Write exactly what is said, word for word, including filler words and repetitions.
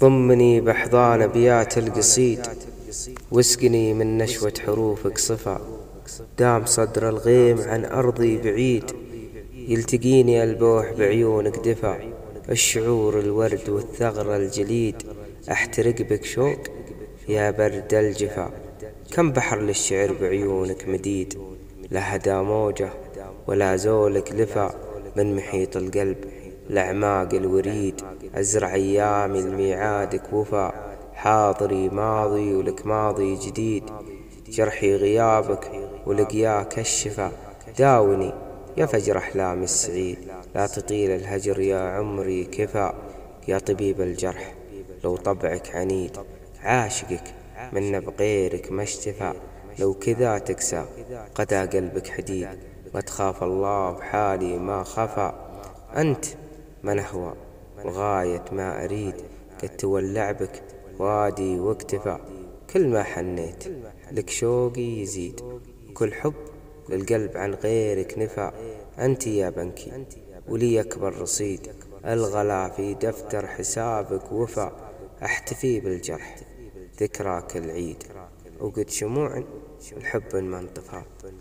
ضمني بحضان أبيات القصيد، واسقني من نشوة حروفك صفا. دام صدر الغيم عن أرضي بعيد، يلتقيني البوح بعيونك دفا. الشعور الورد والثغر الجليد، أحترق بك شوق يا برد الجفا. كم بحر للشعر بعيونك مديد، لا هدا موجة ولا زولك لفا. من محيط القلب لأعماق الوريد، أزرع أيامي لميعادك وفا. حاضري ماضي ولك ماضي جديد، جرحي غيابك ولقياك الشفا. داوني يا فجر أحلامي السعيد، لا تطيل الهجر يا عمري كفا. يا طبيب الجرح لو طبعك عنيد، عاشقك من بغيرك ما اشتفى. لو كذا تكسى قدا قلبك حديد، ما تخاف الله بحالي ما خفى. أنت من أهوى وغاية ما أريد، قد تولع بك وادي واكتفى. كل ما حنيت لك شوقي يزيد، وكل حب للقلب عن غيرك نفى. أنت يا بنكي ولي أكبر رصيد، الغلا في دفتر حسابك وفى. أحتفي بالجرح ذكراك العيد، وقد شموع الحب من طفى.